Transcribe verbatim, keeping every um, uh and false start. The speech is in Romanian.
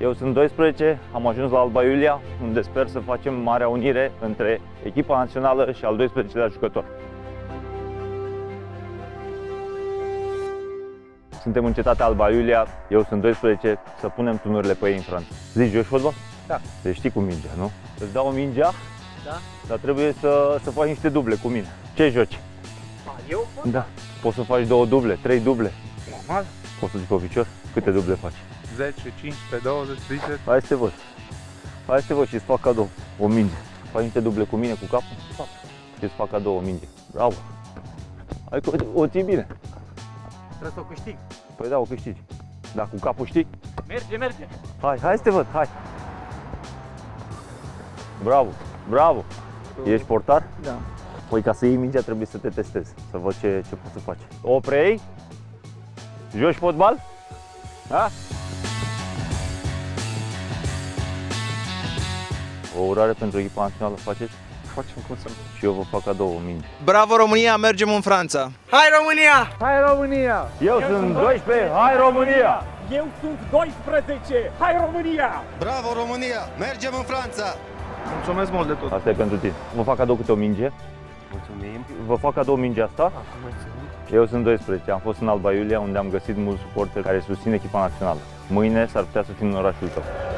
Eu sunt doisprezece, am ajuns la Alba Iulia, unde sper să facem marea unire între echipa națională și al doisprezecelea jucător. Suntem în cetatea Alba Iulia, eu sunt doisprezece, să punem tunurile pe ei în frunte. Zici, joci fotbal? Da. Deci știi cu mingea, nu? Îți dau mingea, da. Dar trebuie să, să faci niște duble cu mine. Ce joci? A, eu pot? Da. Poți să faci două duble, trei duble. Normal. Poți să zici pe picior? Câte duble faci? zece, cincisprezece, douăzeci, treizeci. Hai să te văd. Hai să te văd și îți fac cadou o minge. Faci niște duble cu mine, cu capul? Fac. Și îți fac cadou o minge. Bravo. Hai că o ții bine. Trebuie să o câștigi. Păi da, o câștigi. Dar cu capul știi? Merge, merge. Hai, hai să te văd, hai. Bravo, bravo. Tu... Ești portar? Da. Păi ca să iei mingea trebuie să te testezi, să văd ce, ce poți să faci. O preiei? Joci fotbal? Da? O urare pentru echipa națională faceți? Facem cum să mergem. Și eu vă fac cadou o minge. Bravo România, mergem în Franța! Hai România! Hai România! Eu, eu sunt doisprezece, hai România! Eu sunt doisprezece, hai România! Bravo România, mergem în Franța! Mulțumesc mult de tot! Asta e pentru tine. Vă fac cadou câte o minge. Mulțumim! Vă fac cadou mingea asta. Acum eu sunt doisprezece, am fost în Alba Iulia, unde am găsit mulți suporteri care susțin echipa națională. Mâine s-ar putea să fim în orașul tău.